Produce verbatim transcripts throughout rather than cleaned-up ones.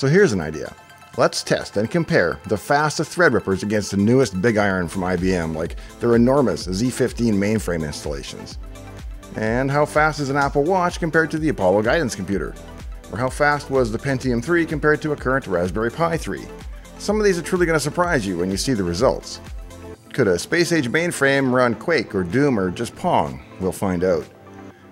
So here's an idea. Let's test and compare the fastest Threadrippers against the newest big iron from I B M, like their enormous Z fifteen mainframe installations. And how fast is an Apple Watch compared to the Apollo Guidance Computer? Or how fast was the Pentium three compared to a current Raspberry Pi three? Some of these are truly going to surprise you when you see the results. Could a space-age mainframe run Quake or Doom or just Pong? We'll find out.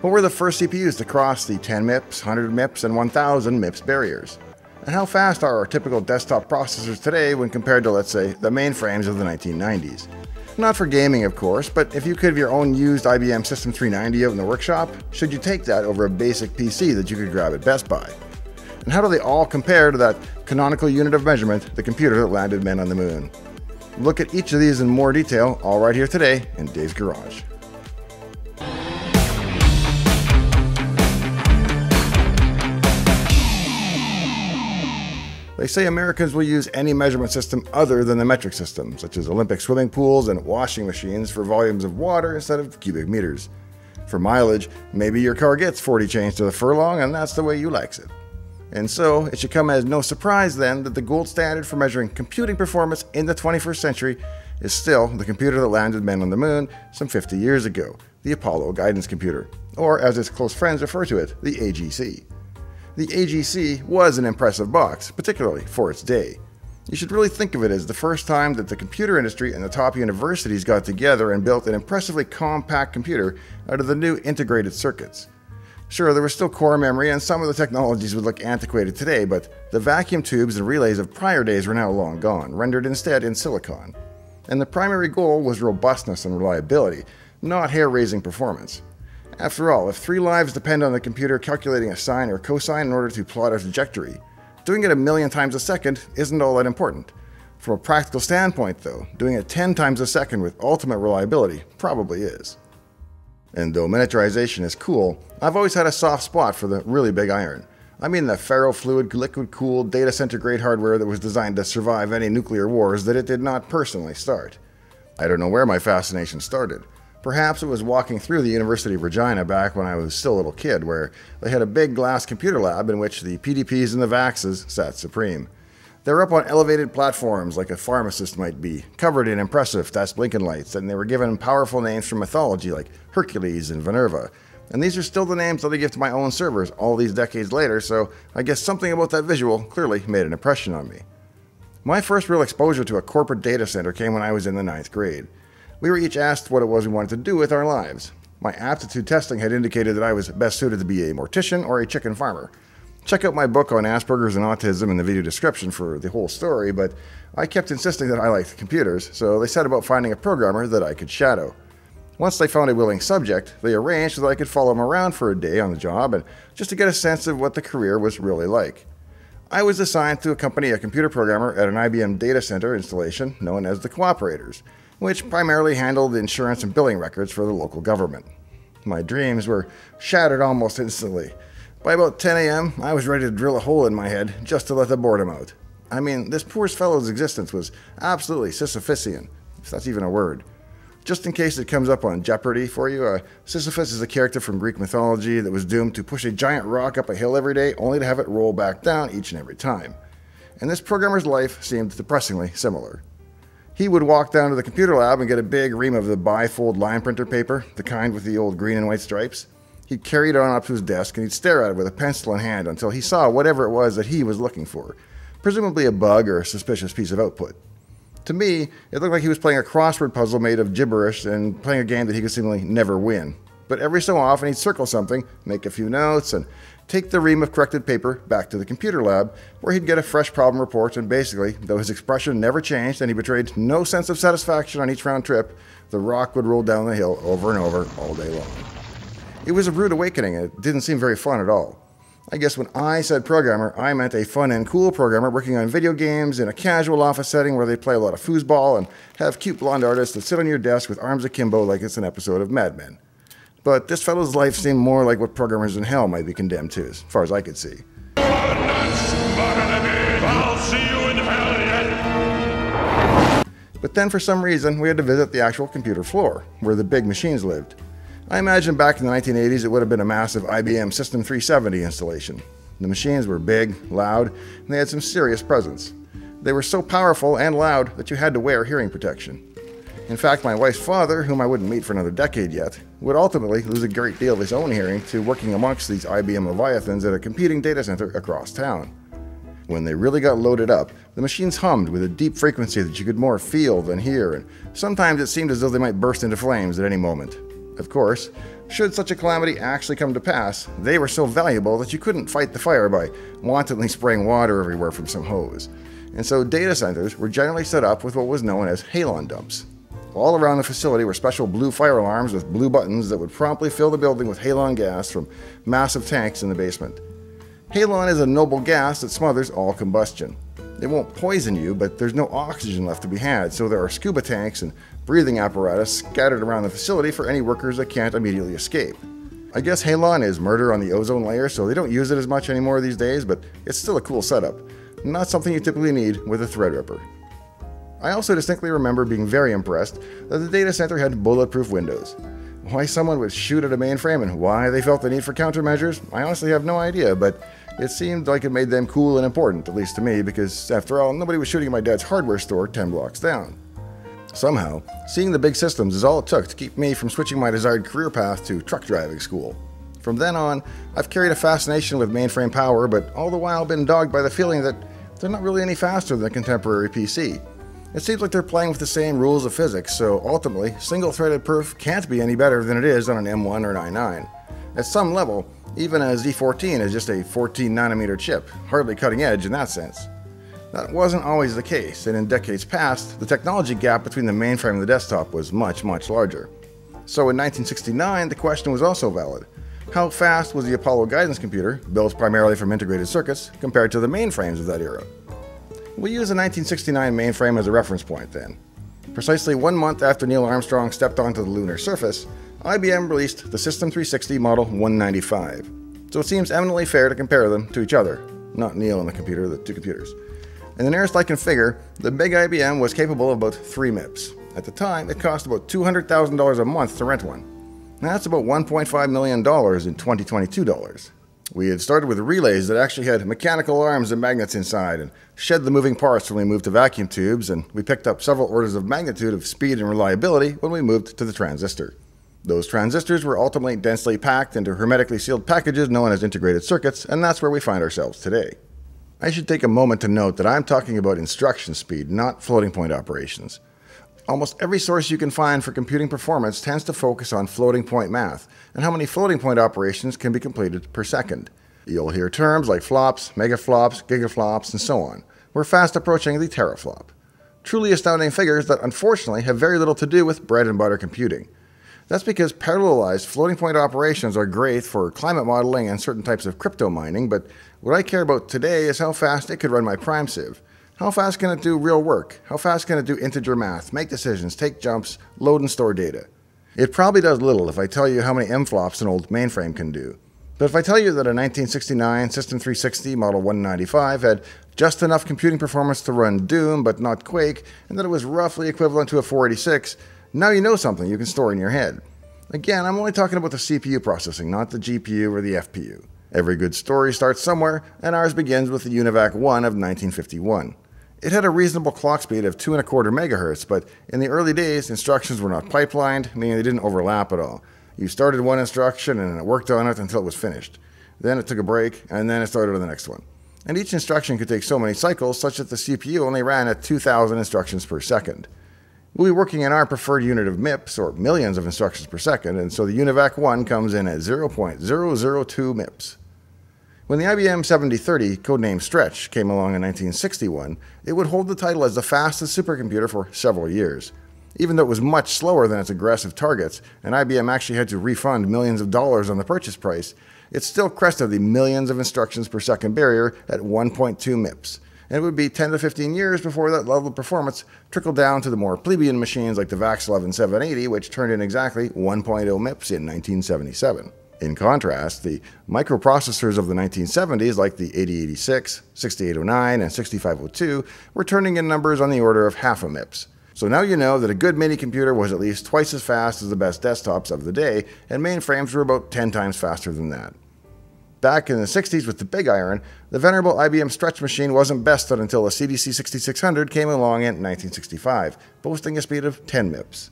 What were the first C P Us to cross the ten MIPS, one hundred MIPS, and one thousand MIPS barriers? And how fast are our typical desktop processors today when compared to, let's say, the mainframes of the nineteen nineties? Not for gaming, of course, but if you could have your own used I B M System three ninety out in the workshop, should you take that over a basic P C that you could grab at Best Buy? And how do they all compare to that canonical unit of measurement, the computer that landed men on the moon? Look at each of these in more detail, all right here today in Dave's Garage. They say Americans will use any measurement system other than the metric system, such as Olympic swimming pools and washing machines for volumes of water instead of cubic meters. For mileage, maybe your car gets forty chains to the furlong and that's the way you likes it. And so, it should come as no surprise then that the gold standard for measuring computing performance in the twenty-first century is still the computer that landed men on the moon some fifty years ago, the Apollo Guidance Computer, or as its close friends refer to it, the A G C. The A G C was an impressive box, particularly for its day. You should really think of it as the first time that the computer industry and the top universities got together and built an impressively compact computer out of the new integrated circuits. Sure, there was still core memory and some of the technologies would look antiquated today, but the vacuum tubes and relays of prior days were now long gone, rendered instead in silicon. And the primary goal was robustness and reliability, not hair-raising performance. After all, if three lives depend on the computer calculating a sine or cosine in order to plot a trajectory, doing it a million times a second isn't all that important. From a practical standpoint though, doing it ten times a second with ultimate reliability probably is. And though miniaturization is cool, I've always had a soft spot for the really big iron. I mean the ferrofluid, liquid-cooled, data center grade hardware that was designed to survive any nuclear wars that it did not personally start. I don't know where my fascination started. Perhaps it was walking through the University of Regina back when I was still a little kid, where they had a big glass computer lab in which the P D Ps and the VAXes sat supreme. They were up on elevated platforms like a pharmacist might be, covered in impressive fast-blinking lights, and they were given powerful names from mythology like Hercules and Minerva. And these are still the names that I give to my own servers all these decades later, so I guess something about that visual clearly made an impression on me. My first real exposure to a corporate data center came when I was in the ninth grade. We were each asked what it was we wanted to do with our lives. My aptitude testing had indicated that I was best suited to be a mortician or a chicken farmer. Check out my book on Asperger's and autism in the video description for the whole story, but I kept insisting that I liked computers, so they set about finding a programmer that I could shadow. Once they found a willing subject, they arranged that I could follow him around for a day on the job and just to get a sense of what the career was really like. I was assigned to accompany a computer programmer at an I B M data center installation known as the Cooperators, which primarily handled insurance and billing records for the local government. My dreams were shattered almost instantly. By about ten A M, I was ready to drill a hole in my head just to let the boredom out. I mean, this poor fellow's existence was absolutely Sisyphusian, if that's even a word. Just in case it comes up on Jeopardy for you, uh, Sisyphus is a character from Greek mythology that was doomed to push a giant rock up a hill every day only to have it roll back down each and every time. And this programmer's life seemed depressingly similar. He would walk down to the computer lab and get a big ream of the bifold line printer paper, the kind with the old green and white stripes. He'd carry it on up to his desk and he'd stare at it with a pencil in hand until he saw whatever it was that he was looking for, presumably a bug or a suspicious piece of output. To me, it looked like he was playing a crossword puzzle made of gibberish and playing a game that he could seemingly never win. But every so often he'd circle something, make a few notes, and take the ream of corrected paper back to the computer lab where he'd get a fresh problem report, and basically, though his expression never changed and he betrayed no sense of satisfaction on each round trip, the rock would roll down the hill over and over all day long. It was a rude awakening and it didn't seem very fun at all. I guess when I said programmer, I meant a fun and cool programmer working on video games in a casual office setting where they play a lot of foosball and have cute blonde artists that sit on your desk with arms akimbo like it's an episode of Mad Men. But this fellow's life seemed more like what programmers in hell might be condemned to, as far as I could see. But then for some reason, we had to visit the actual computer floor, where the big machines lived. I imagine back in the nineteen eighties it would have been a massive I B M System three seventy installation. The machines were big, loud, and they had some serious presence. They were so powerful and loud that you had to wear hearing protection. In fact, my wife's father, whom I wouldn't meet for another decade yet, would ultimately lose a great deal of his own hearing to working amongst these I B M Leviathans at a competing data center across town. When they really got loaded up, the machines hummed with a deep frequency that you could more feel than hear, and sometimes it seemed as though they might burst into flames at any moment. Of course, should such a calamity actually come to pass, they were so valuable that you couldn't fight the fire by wantonly spraying water everywhere from some hose. And so data centers were generally set up with what was known as halon dumps. All around the facility were special blue fire alarms with blue buttons that would promptly fill the building with halon gas from massive tanks in the basement. Halon is a noble gas that smothers all combustion. It won't poison you, but there's no oxygen left to be had, so there are scuba tanks and breathing apparatus scattered around the facility for any workers that can't immediately escape. I guess halon is murder on the ozone layer, so they don't use it as much anymore these days, but it's still a cool setup. Not something you typically need with a Threadripper. I also distinctly remember being very impressed that the data center had bulletproof windows. Why someone would shoot at a mainframe and why they felt the need for countermeasures, I honestly have no idea, but it seemed like it made them cool and important, at least to me, because after all, nobody was shooting at my dad's hardware store ten blocks down. Somehow, seeing the big systems is all it took to keep me from switching my desired career path to truck driving school. From then on, I've carried a fascination with mainframe power, but all the while been dogged by the feeling that they're not really any faster than a contemporary P C. It seems like they're playing with the same rules of physics, so ultimately, single-threaded perf can't be any better than it is on an M one or an i nine. At some level, even a Z fourteen is just a fourteen nanometer chip, hardly cutting edge in that sense. That wasn't always the case, and in decades past, the technology gap between the mainframe and the desktop was much, much larger. So in nineteen sixty-nine, the question was also valid. How fast was the Apollo Guidance Computer, built primarily from integrated circuits, compared to the mainframes of that era? We'll use the nineteen sixty-nine mainframe as a reference point then. Precisely one month after Neil Armstrong stepped onto the lunar surface, I B M released the System three sixty Model one ninety-five, so it seems eminently fair to compare them to each other. Not Neil and the computer, the two computers. In the nearest I can figure, the big I B M was capable of about three MIPS. At the time, it cost about two hundred thousand dollars a month to rent one. That's about one point five million dollars in twenty twenty-two dollars. We had started with relays that actually had mechanical arms and magnets inside and shed the moving parts when we moved to vacuum tubes, and we picked up several orders of magnitude of speed and reliability when we moved to the transistor. Those transistors were ultimately densely packed into hermetically sealed packages known as integrated circuits, and that's where we find ourselves today. I should take a moment to note that I'm talking about instruction speed, not floating point operations. Almost every source you can find for computing performance tends to focus on floating point math and how many floating point operations can be completed per second. You'll hear terms like flops, megaflops, gigaflops, and so on. We're fast approaching the teraflop. Truly astounding figures that unfortunately have very little to do with bread and butter computing. That's because parallelized floating point operations are great for climate modeling and certain types of crypto mining, but what I care about today is how fast it could run my prime sieve. How fast can it do real work? How fast can it do integer math, make decisions, take jumps, load and store data? It probably does little if I tell you how many mflops an old mainframe can do. But if I tell you that a nineteen sixty-nine System three sixty Model one ninety-five had just enough computing performance to run Doom but not Quake, and that it was roughly equivalent to a four eighty-six, now you know something you can store in your head. Again, I'm only talking about the C P U processing, not the G P U or the F P U. Every good story starts somewhere, and ours begins with the UNIVAC one of nineteen fifty-one. It had a reasonable clock speed of two and a quarter megahertz, but in the early days, instructions were not pipelined, meaning they didn't overlap at all. You started one instruction and it worked on it until it was finished. Then it took a break, and then it started on the next one. And each instruction could take so many cycles, such that the C P U only ran at two thousand instructions per second. We'll be working in our preferred unit of MIPS, or millions of instructions per second, and so the UNIVAC one comes in at zero point zero zero two MIPS. When the I B M seventy thirty, codenamed Stretch, came along in nineteen sixty-one, it would hold the title as the fastest supercomputer for several years. Even though it was much slower than its aggressive targets, and I B M actually had to refund millions of dollars on the purchase price, it still crested the millions of instructions per second barrier at one point two MIPS, and it would be ten to fifteen years before that level of performance trickled down to the more plebeian machines like the VAX eleven seven eighty, which turned in exactly one point zero MIPS in nineteen seventy-seven. In contrast, the microprocessors of the nineteen seventies, like the eighty eighty-six, sixty-eight oh nine, and sixty-five oh two, were turning in numbers on the order of half a MIPS. So now you know that a good mini computer was at least twice as fast as the best desktops of the day, and mainframes were about ten times faster than that. Back in the sixties with the big iron, the venerable I B M Stretch machine wasn't bested until the C D C sixty-six hundred came along in nineteen sixty-five, boasting a speed of ten MIPS.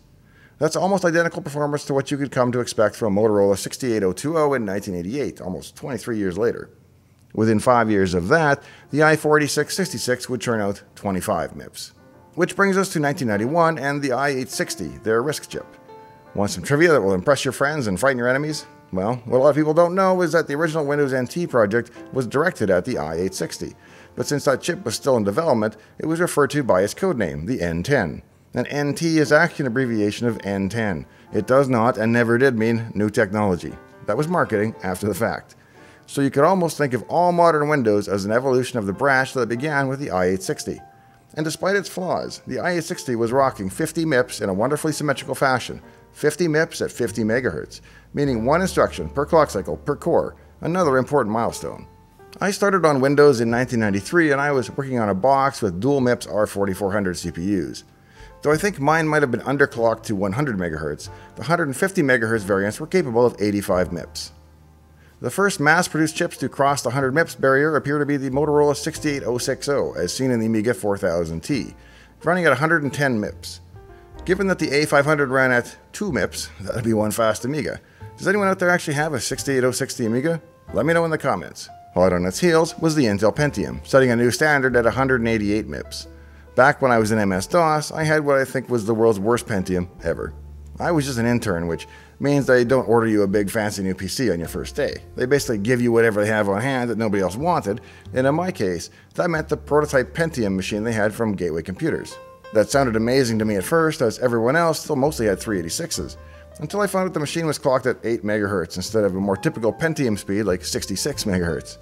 That's almost identical performance to what you could come to expect from a Motorola sixty-eight oh two oh in nineteen eighty-eight, almost twenty-three years later. Within five years of that, the i four eighty-six sixty-six would turn out twenty-five MIPS. Which brings us to nineteen ninety-one and the i eight sixty, their RISC chip. Want some trivia that will impress your friends and frighten your enemies? Well, what a lot of people don't know is that the original Windows N T project was directed at the i eight sixty, but since that chip was still in development, it was referred to by its codename, the N ten. And N T is actually an abbreviation of N ten. It does not and never did mean new technology. That was marketing after the fact. So you could almost think of all modern Windows as an evolution of the branch that began with the i eight sixty. And despite its flaws, the i eight sixty was rocking fifty MIPS in a wonderfully symmetrical fashion, fifty MIPS at fifty megahertz, meaning one instruction per clock cycle per core, another important milestone. I started on Windows in nineteen ninety-three and I was working on a box with dual MIPS R forty-four hundred C P Us. Though I think mine might have been underclocked to one hundred megahertz, the one hundred fifty megahertz variants were capable of eighty-five MIPS. The first mass-produced chips to cross the one hundred MIPS barrier appear to be the Motorola sixty-eight oh sixty, as seen in the Amiga four thousand T, running at one hundred ten MIPS. Given that the A five hundred ran at two MIPS, that'd be one fast Amiga. Does anyone out there actually have a sixty-eight oh sixty Amiga? Let me know in the comments. Hot on its heels was the Intel Pentium, setting a new standard at one hundred eighty-eight MIPS. Back when I was in M S DOS, I had what I think was the world's worst Pentium ever. I was just an intern, which means they don't order you a big fancy new P C on your first day. They basically give you whatever they have on hand that nobody else wanted, and in my case, that meant the prototype Pentium machine they had from Gateway Computers. That sounded amazing to me at first, as everyone else still mostly had three eighty-sixes, until I found out the machine was clocked at eight megahertz instead of a more typical Pentium speed like sixty-six megahertz.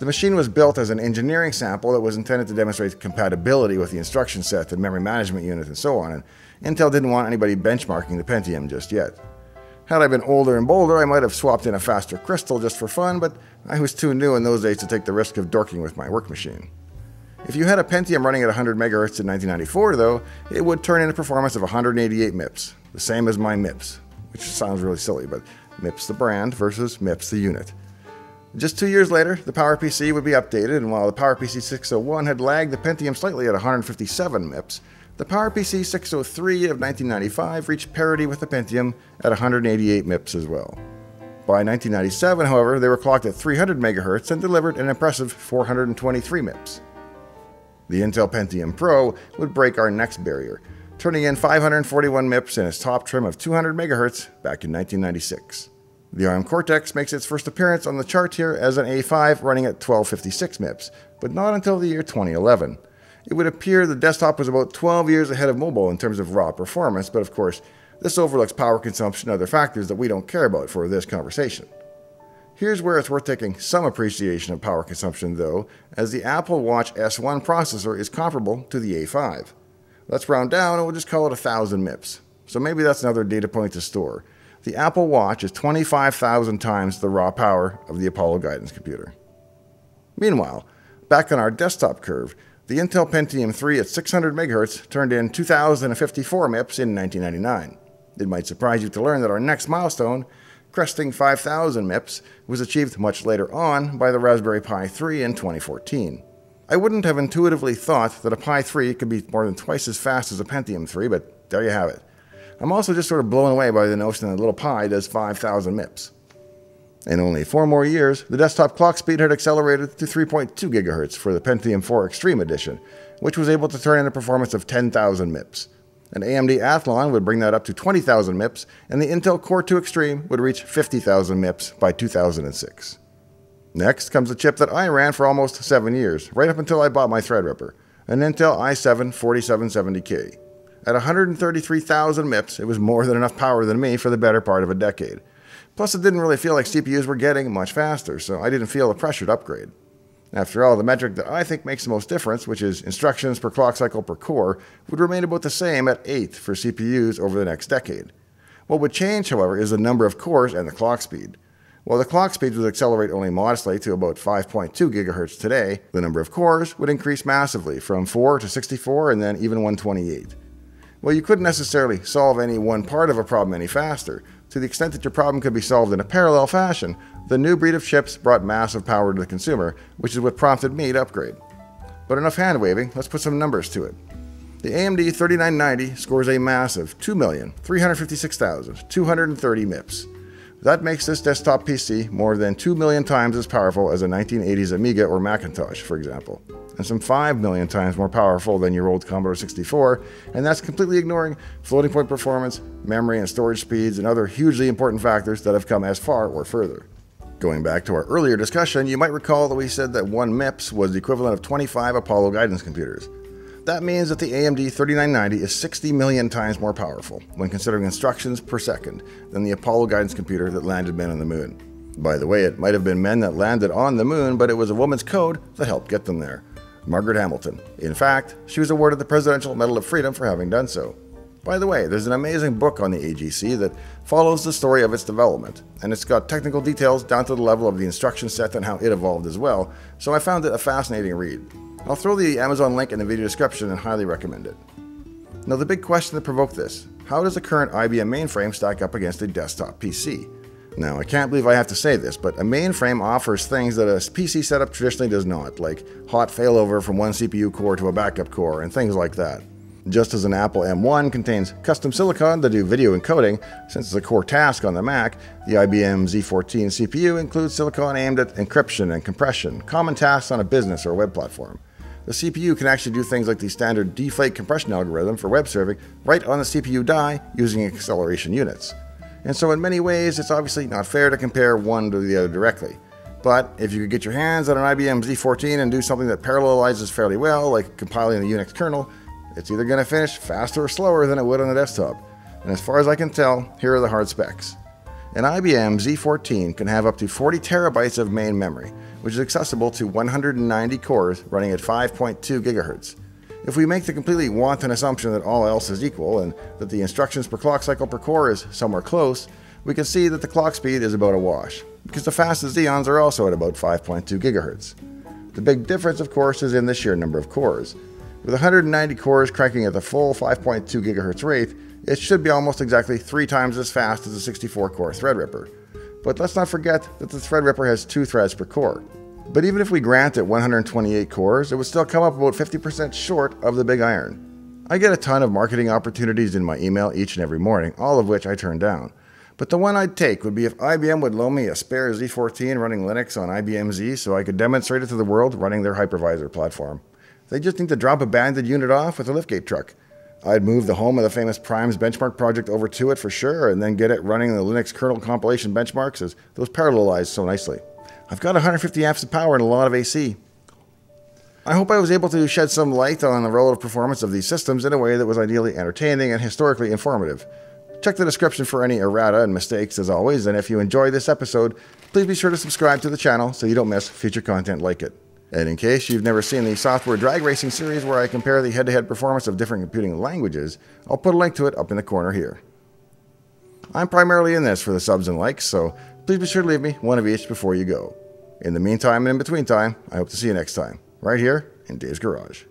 The machine was built as an engineering sample that was intended to demonstrate compatibility with the instruction set, the memory management unit, and so on, and Intel didn't want anybody benchmarking the Pentium just yet. Had I been older and bolder, I might have swapped in a faster crystal just for fun, but I was too new in those days to take the risk of dorking with my work machine. If you had a Pentium running at one hundred megahertz in nineteen ninety-four, though, it would turn in a performance of one hundred eighty-eight MIPS, the same as my MIPS, which sounds really silly, but MIPS the brand versus MIPS the unit. Just two years later, the PowerPC would be updated, and while the PowerPC six oh one had lagged the Pentium slightly at one hundred fifty-seven MIPS, the PowerPC six oh three of nineteen ninety-five reached parity with the Pentium at one hundred eighty-eight MIPS as well. By nineteen ninety-seven, however, they were clocked at three hundred megahertz and delivered an impressive four hundred twenty-three MIPS. The Intel Pentium Pro would break our next barrier, turning in five hundred forty-one MIPS in its top trim of two hundred megahertz back in nineteen ninety-six. The ARM Cortex makes its first appearance on the chart here as an A five running at twelve fifty-six MIPS, but not until the year twenty eleven. It would appear the desktop was about twelve years ahead of mobile in terms of raw performance, but of course, this overlooks power consumption and other factors that we don't care about for this conversation. Here's where it's worth taking some appreciation of power consumption though, as the Apple Watch S one processor is comparable to the A five. Let's round down and we'll just call it one thousand MIPS, so maybe that's another data point to store. The Apple Watch is twenty-five thousand times the raw power of the Apollo Guidance Computer. Meanwhile, back on our desktop curve, the Intel Pentium three at six hundred megahertz turned in two thousand fifty-four MIPS in nineteen ninety-nine. It might surprise you to learn that our next milestone, cresting five thousand MIPS, was achieved much later on by the Raspberry Pi three in twenty fourteen. I wouldn't have intuitively thought that a Pi three could be more than twice as fast as a Pentium three, but there you have it. I'm also just sort of blown away by the notion that a little Pi does five thousand MIPS. In only four more years, the desktop clock speed had accelerated to three point two gigahertz for the Pentium four Extreme Edition, which was able to turn in a performance of ten thousand MIPS. An A M D Athlon would bring that up to twenty thousand MIPS, and the Intel Core two Extreme would reach fifty thousand MIPS by two thousand six. Next comes a chip that I ran for almost seven years, right up until I bought my Threadripper, an Intel i seven forty-seven seventy K. At one hundred thirty-three thousand MIPS, it was more than enough power than me for the better part of a decade. Plus, it didn't really feel like C P Us were getting much faster, so I didn't feel the pressure to upgrade. After all, the metric that I think makes the most difference, which is instructions per clock cycle per core, would remain about the same at eight for C P Us over the next decade. What would change, however, is the number of cores and the clock speed. While the clock speed would accelerate only modestly to about five point two gigahertz today, the number of cores would increase massively from four to sixty-four and then even one twenty-eight. Well, you couldn't necessarily solve any one part of a problem any faster. To the extent that your problem could be solved in a parallel fashion, the new breed of chips brought massive power to the consumer, which is what prompted me to upgrade. But enough hand-waving, let's put some numbers to it. The A M D thirty-nine ninety scores a massive two million three hundred fifty-six thousand two hundred thirty MIPS. That makes this desktop P C more than two million times as powerful as a nineteen eighties Amiga or Macintosh, for example, and some five million times more powerful than your old Commodore sixty-four, and that's completely ignoring floating point performance, memory and storage speeds, and other hugely important factors that have come as far or further. Going back to our earlier discussion, you might recall that we said that one MIPS was the equivalent of twenty-five Apollo Guidance Computers. That means that the A M D thirty-nine ninety is sixty million times more powerful, when considering instructions per second, than the Apollo Guidance Computer that landed men on the moon. By the way, it might have been men that landed on the moon, but it was a woman's code that helped get them there. Margaret Hamilton. In fact, she was awarded the Presidential Medal of Freedom for having done so. By the way, there's an amazing book on the A G C that follows the story of its development, and it's got technical details down to the level of the instruction set and how it evolved as well, so I found it a fascinating read. I'll throw the Amazon link in the video description and highly recommend it. Now the big question that provoked this, how does the current I B M mainframe stack up against a desktop P C? Now I can't believe I have to say this, but a mainframe offers things that a P C setup traditionally does not, like hot failover from one C P U core to a backup core and things like that. Just as an Apple M one contains custom silicon to do video encoding, since it's a core task on the Mac, the I B M Z fourteen C P U includes silicon aimed at encryption and compression, common tasks on a business or web platform. The C P U can actually do things like the standard deflate compression algorithm for web serving right on the C P U die using acceleration units. And so in many ways, it's obviously not fair to compare one to the other directly. But if you could get your hands on an I B M Z fourteen and do something that parallelizes fairly well, like compiling a Unix kernel, it's either going to finish faster or slower than it would on the desktop. And as far as I can tell, here are the hard specs. An I B M Z fourteen can have up to forty terabytes of main memory, which is accessible to one hundred ninety cores running at five point two gigahertz. If we make the completely wanton assumption that all else is equal and that the instructions per clock cycle per core is somewhere close, we can see that the clock speed is about a wash, because the fastest Xeons are also at about five point two gigahertz. The big difference, of course, is in the sheer number of cores. With one hundred ninety cores cranking at the full five point two gigahertz rate, it should be almost exactly three times as fast as a sixty-four core Threadripper. But let's not forget that the Threadripper has two threads per core. But even if we grant it one hundred twenty-eight cores, it would still come up about fifty percent short of the big iron. I get a ton of marketing opportunities in my email each and every morning, all of which I turn down. But the one I'd take would be if I B M would loan me a spare Z fourteen running Linux on I B M Z so I could demonstrate it to the world running their hypervisor platform. They just need to drop a banded unit off with a liftgate truck. I'd move the home of the famous Primes benchmark project over to it for sure, and then get it running the Linux kernel compilation benchmarks, as those parallelize so nicely. I've got one hundred fifty amps of power and a lot of A C. I hope I was able to shed some light on the relative performance of these systems in a way that was ideally entertaining and historically informative. Check the description for any errata and mistakes as always, and if you enjoyed this episode, please be sure to subscribe to the channel so you don't miss future content like it. And in case you've never seen the Software Drag Racing series where I compare the head-to-head performance of different computing languages, I'll put a link to it up in the corner here. I'm primarily in this for the subs and likes, so please be sure to leave me one of each before you go. In the meantime and in between time, I hope to see you next time, right here in Dave's Garage.